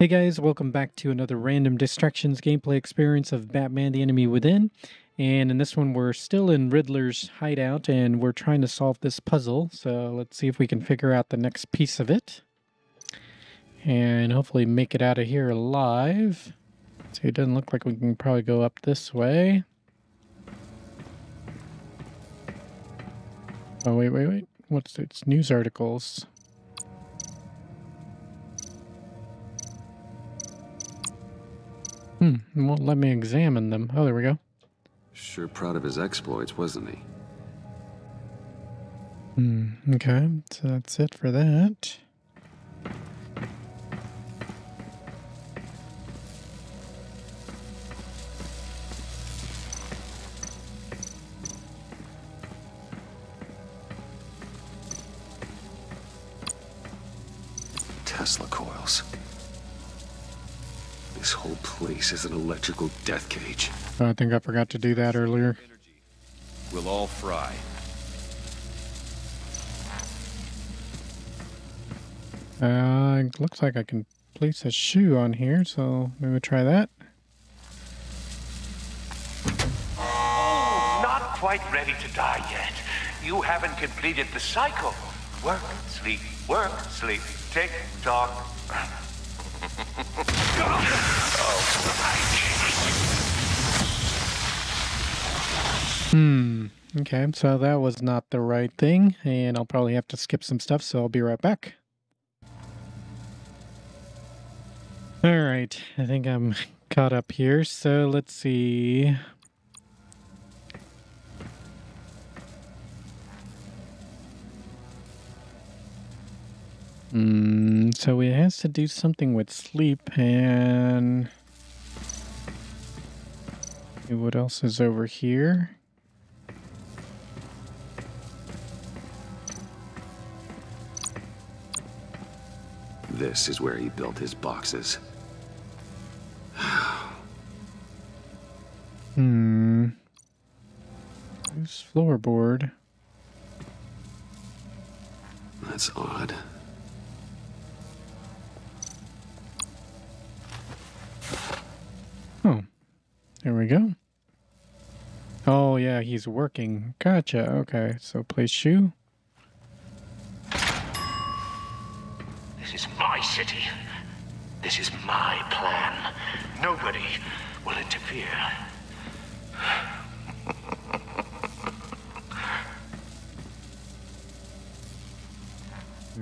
Hey guys, welcome back to another Random Distractions gameplay experience of Batman: The Enemy Within. And in this one, we're still in Riddler's hideout, and we're trying to solve this puzzle. So let's see if we can figure out the next piece of it. And hopefully make it out of here alive. So it doesn't look like we can probably go up this way. Oh, wait. What's this? News articles. It won't let me examine them. Oh, there we go. Sure proud of his exploits, wasn't he? Okay, so that's it for that. Tesla coils. This whole place is an electrical death cage. I think I forgot to do that earlier. We'll all fry. It looks like I can place a shoe on here, so maybe we'll try that. Oh, not quite ready to die yet. You haven't completed the cycle. Work, sleep, tick, tock. Okay, so that was not the right thing, and I'll probably have to skip some stuff, so I'll be right back. Alright, I think I'm caught up here, so let's see. So it has to do something with sleep, and what else is over here? This is where he built his boxes. Loose floorboard. That's odd. There we go. Oh, yeah, he's working. Gotcha. Okay, so place shoe. This is my city. This is my plan. Nobody will interfere.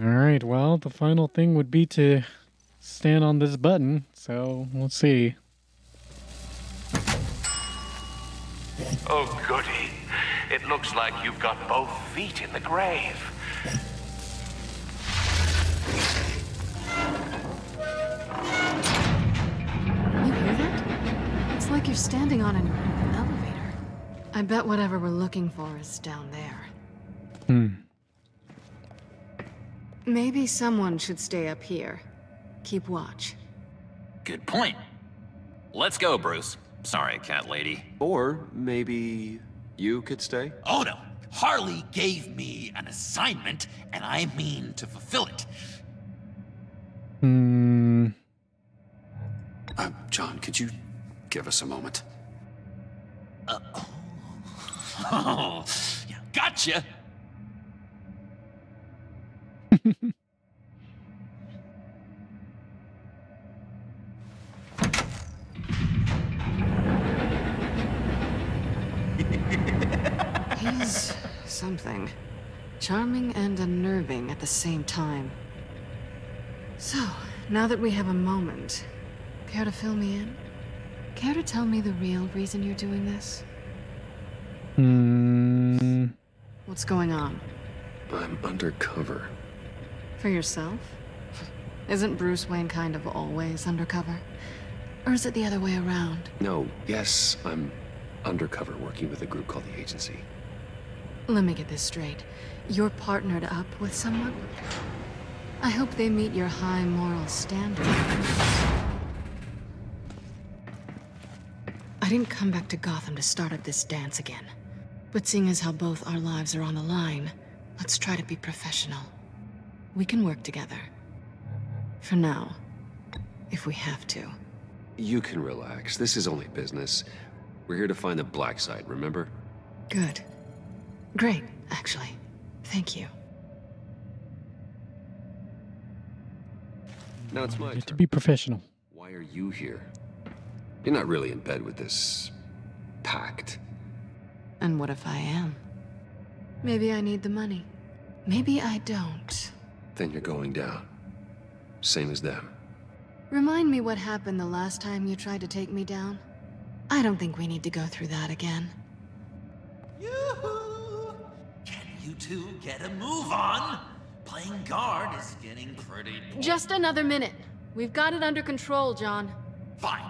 All right, well, the final thing would be to stand on this button, so we'll see. Oh, goody. It looks like you've got both feet in the grave. You hear that? It's like you're standing on an elevator. I bet whatever we're looking for is down there. Maybe someone should stay up here. Keep watch. Good point. Let's go, Bruce. Sorry, cat lady. Or maybe you could stay? Oh no! Harley gave me an assignment, and I mean to fulfill it. John, could you give us a moment? Oh, yeah, gotcha! He's something. Charming and unnerving at the same time. So, now that we have a moment, care to fill me in? Care to tell me the real reason you're doing this? What's going on? I'm undercover. For yourself? Isn't Bruce Wayne kind of always undercover? Or is it the other way around? No, yes, I'm undercover working with a group called the Agency. Let me get this straight. You're partnered up with someone? I hope they meet your high moral standards. I didn't come back to Gotham to start up this dance again. But seeing as how both our lives are on the line, let's try to be professional. We can work together. For now. if we have to. You can relax. This is only business. We're here to find the black side, remember? Good. Great, actually. Thank you. Now it's my turn. To be professional. Why are you here? You're not really in bed with this pact. And what if I am? Maybe I need the money. Maybe I don't. Then you're going down. Same as them. Remind me what happened the last time you tried to take me down. I don't think we need to go through that again. Yoo-hoo! Can you two get a move on? Playing guard is getting pretty boring. Just another minute. We've got it under control, John. Fine.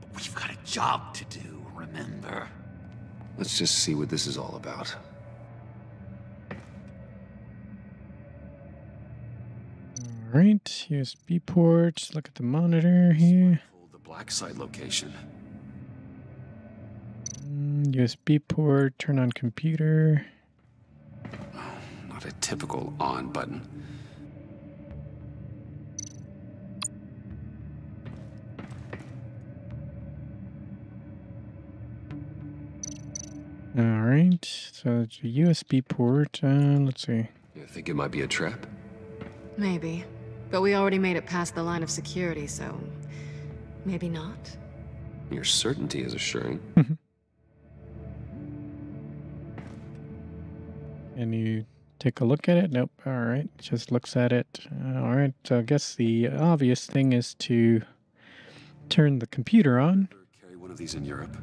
But we've got a job to do, remember? Let's just see what this is all about. Alright, USB port. Look at the monitor here. The black site location. USB port, turn on computer. Oh, not a typical on button. Alright, so it's a USB port. Let's see. You think it might be a trap? Maybe. But we already made it past the line of security, so maybe not. Your certainty is assuring. Can you take a look at it? Nope. All right. Just looks at it. All right. So I guess the obvious thing is to turn the computer on. Carry one of these in Europe.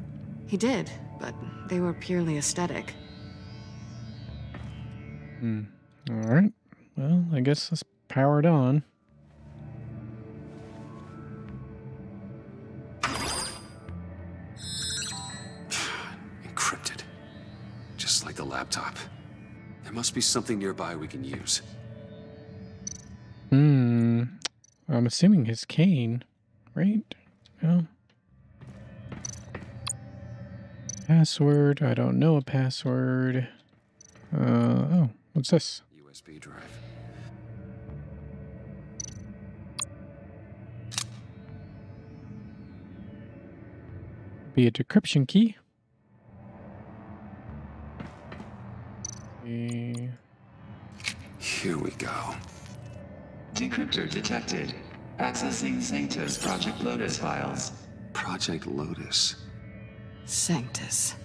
He did, but they were purely aesthetic. All right. Well, I guess let's power it on. Laptop. There must be something nearby we can use. I'm assuming his cane, right? No. Password. I don't know a password. Oh, what's this? USB drive. Be a decryption key. Here we go. Decryptor detected. Accessing Sanctus Project Lotus files. Project Lotus. Sanctus.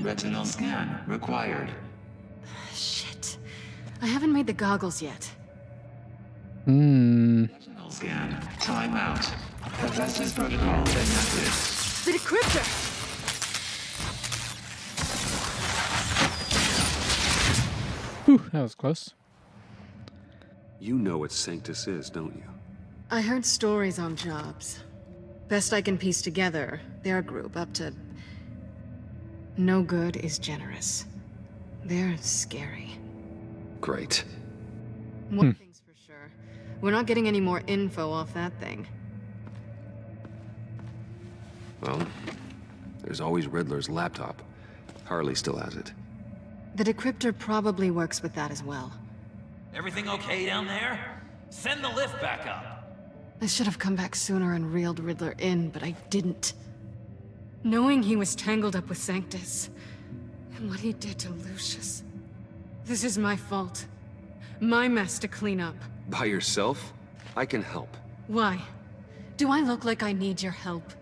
Retinal scan required. Shit. I haven't made the goggles yet. Retinal scan. Timeout. Hephaestus protocol enacted. The decryptor! Whew, that was close. You know what Sanctus is, don't you? I heard stories on jobs. Best I can piece together, their group up to... No good is generous. They're scary. Great. One thing's for sure. We're not getting any more info off that thing. Well, there's always Riddler's laptop. Harley still has it. The decryptor probably works with that as well. Everything okay down there? Send the lift back up. I should have come back sooner and reeled Riddler in, but I didn't. Knowing he was tangled up with Sanctus, and what he did to Lucius. This is my fault. My mess to clean up. By yourself? I can help. Why? Do I look like I need your help?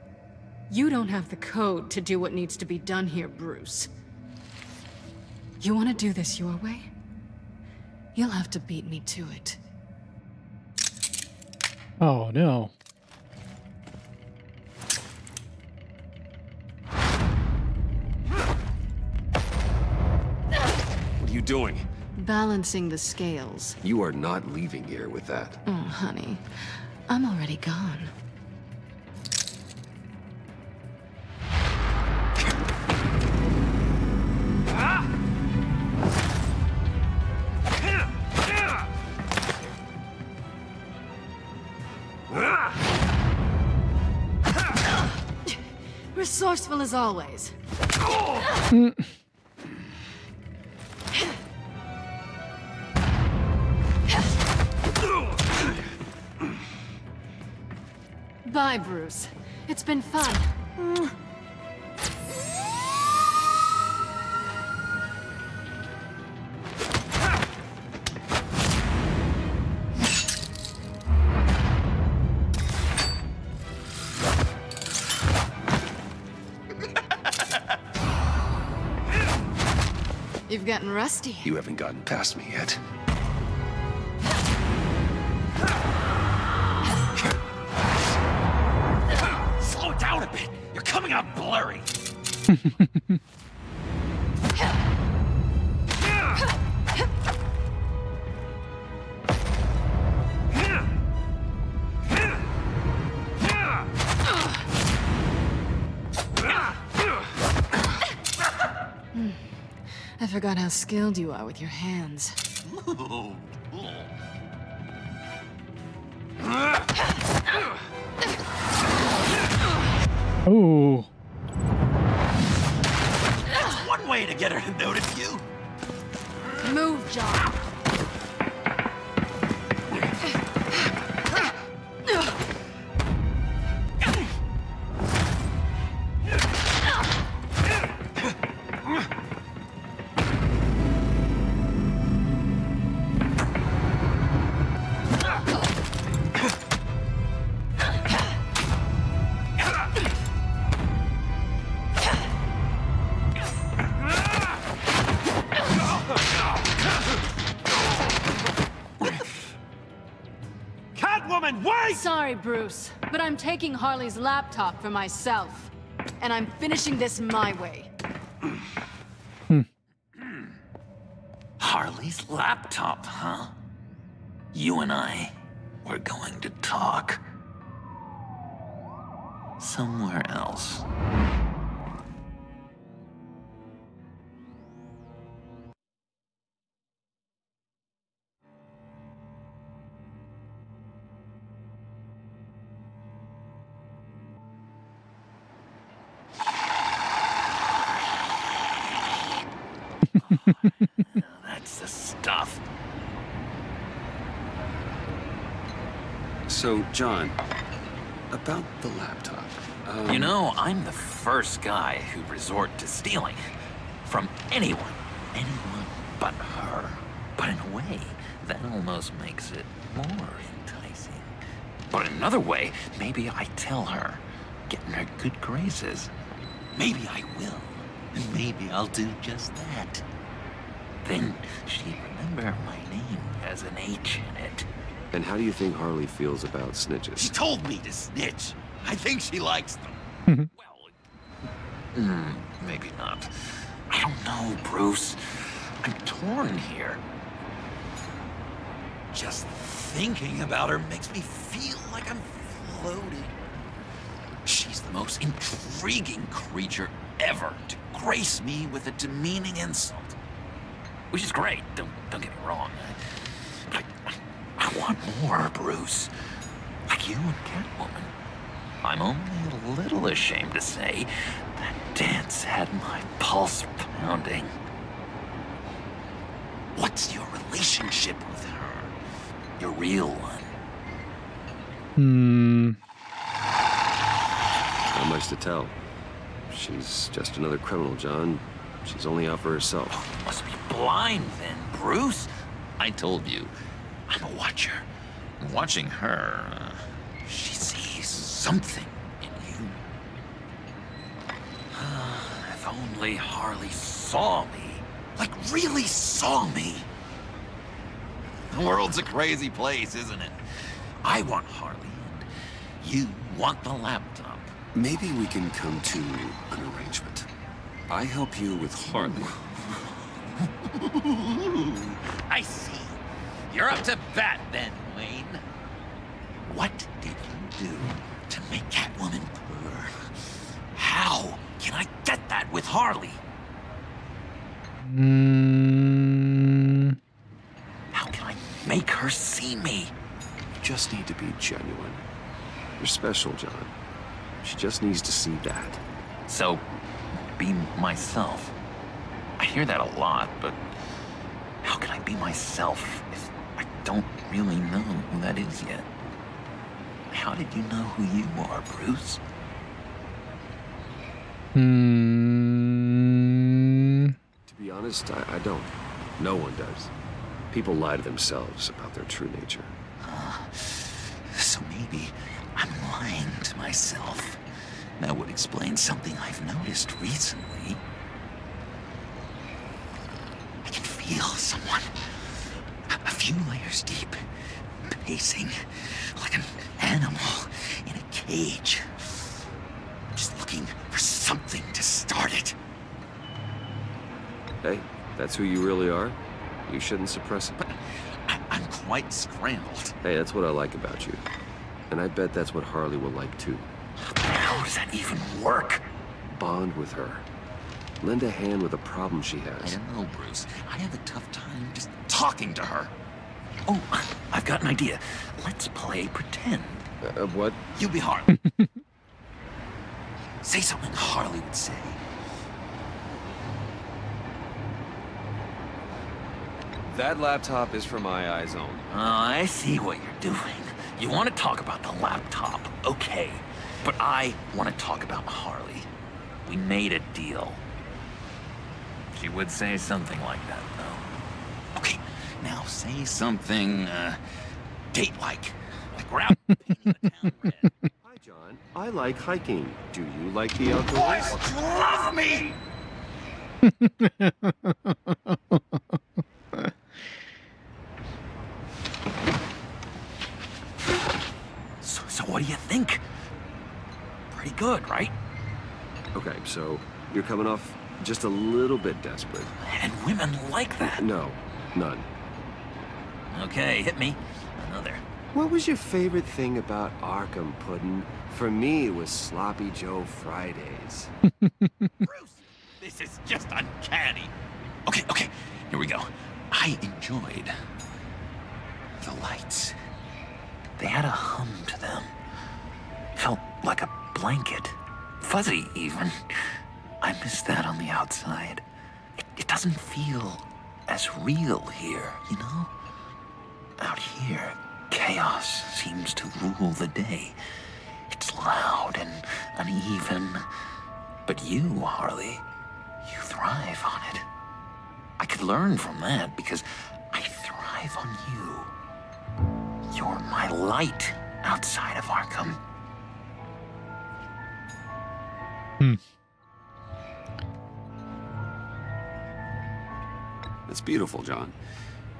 You don't have the code to do what needs to be done here, Bruce. You want to do this your way? You'll have to beat me to it. Oh, no. What are you doing? Balancing the scales. You are not leaving here with that. Oh, honey. I'm already gone. Resourceful as always. Goodbye, Bruce. It's been fun. You've gotten rusty. You haven't gotten past me yet. Slow down a bit. You're coming out blurry. I forgot how skilled you are with your hands. Ooh. That's one way to get her to notice you. Move, John. Sorry, Bruce, but I'm taking Harley's laptop for myself, and I'm finishing this my way. Harley's laptop, huh? You and I, we're going to talk. Somewhere else. That's the stuff. So, John, about the laptop. You know, I'm the first guy who'd resort to stealing from anyone. Anyone but her. But in a way, that almost makes it more enticing. But in another way, maybe I tell her, getting her good graces. Maybe I will. And maybe I'll do just that. Then she'd remember my name has an H in it. And how do you think Harley feels about snitches? She told me to snitch. I think she likes them. Well, maybe not. I don't know, Bruce. I'm torn here. Just thinking about her makes me feel like I'm floating. She's the most intriguing creature ever to grace me with a demeaning insult. Which is great, don't get me wrong. I want more, Bruce. Like you and Catwoman. I'm only a little ashamed to say that dance had my pulse pounding. What's your relationship with her? Your real one? Not much to tell. She's just another criminal, John. She's only out for herself. Oh, must be blind then, Bruce. I told you, I'm a watcher. I'm watching her, she sees something in you. If only Harley saw me. Like, really saw me. The world's a crazy place, isn't it? I want Harley, and you want the laptop. Maybe we can come to an arrangement. I help you with Harley. I see. You're up to bat then, Wayne. What did you do to make Catwoman purr? How can I get that with Harley? How can I make her see me? You just need to be genuine. You're special, John. She just needs to see that. So, be myself. I hear that a lot, but how can I be myself if I don't really know who that is yet? I How did you know who you are, Bruce? To be honest, I don't. No one does. People lie to themselves about their true nature. So maybe I'm lying to myself. That would explain something I've noticed recently. I can feel someone, a few layers deep, pacing like an animal in a cage. I'm just looking for something to start it. Hey, that's who you really are. You shouldn't suppress it. But I'm quite scrambled. Hey, that's what I like about you. And I bet that's what Harley will like too. How does that even work? Bond with her. Lend a hand with a problem she has. I don't know, Bruce. I have a tough time just talking to her. Oh, I've got an idea. Let's play pretend. What? You be Harley. Say something Harley would say. That laptop is for my eyes only. Oh, I see what you're doing. You want to talk about the laptop, okay. But I want to talk about Harley. We made a deal. She would say something like that, though. Okay, now say something, date-like. Like we're out painting the town red. Hi, John. I like hiking. Do you like the outdoors? Love me! So what do you think? Pretty good, right? Okay, so you're coming off just a little bit desperate. And women like that. No, none. Okay, hit me. Another. What was your favorite thing about Arkham, Puddin'? For me, it was Sloppy Joe Fridays. Bruce, this is just uncanny. Okay, here we go. I enjoyed the lights. They had a hum to them. Felt like a blanket. Fuzzy, even. I miss that on the outside. It doesn't feel as real here, you know? Out here, chaos seems to rule the day. It's loud and uneven. But you, Harley, you thrive on it. I could learn from that because I thrive on you. You're my light outside of Arkham. It's beautiful, John.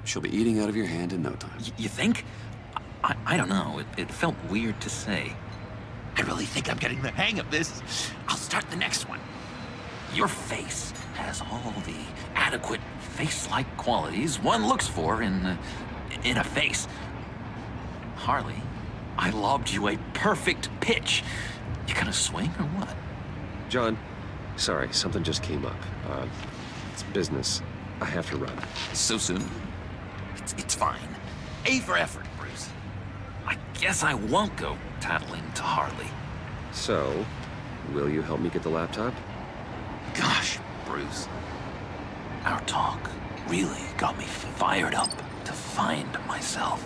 She'll be eating out of your hand in no time. You think? I don't know. It felt weird to say. I really think I'm getting the hang of this. I'll start the next one. Your face has all the adequate face-like qualities one looks for in a face. Harley, I lobbed you a perfect pitch. You gonna swing or what? John, sorry, something just came up. It's business. I have to run. So soon? It's fine. A for effort, Bruce. I guess I won't go tattling to Harley. So, will you help me get the laptop? Gosh, Bruce. Our talk really got me fired up to find myself.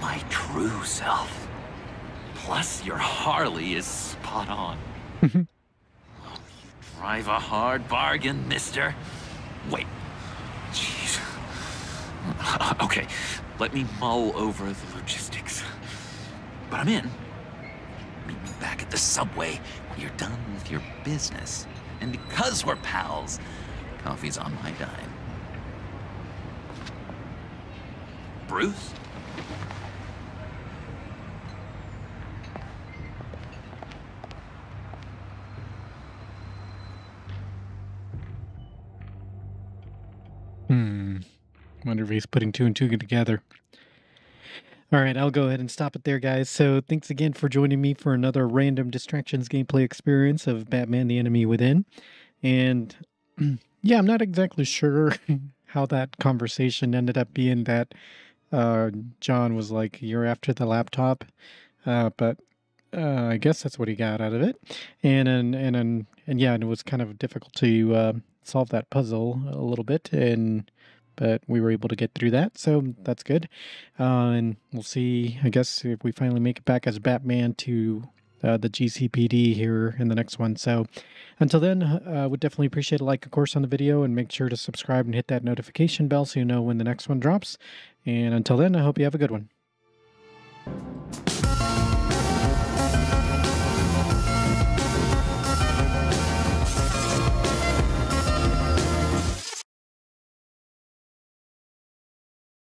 My true self. Plus, your Harley is spot on. Oh, you drive a hard bargain, mister. Wait. Jeez. Okay, let me mull over the logistics. But I'm in. Meet me back at the subway when you're done with your business. And because we're pals, coffee's on my dime. Bruce? Wonder if he's putting two and two together. All right, I'll go ahead and stop it there, guys. So thanks again for joining me for another Random Distractions gameplay experience of Batman: The Enemy Within. And yeah, I'm not exactly sure how that conversation ended up being that John was like, you're after the laptop. But I guess that's what he got out of it. And yeah, it was kind of difficult to solve that puzzle a little bit. And but we were able to get through that, so that's good. And we'll see, I guess, if we finally make it back as Batman to the GCPD here in the next one. So until then, would definitely appreciate a like, of course, on the video, and make sure to subscribe and hit that notification bell so you know when the next one drops. And until then, I hope you have a good one.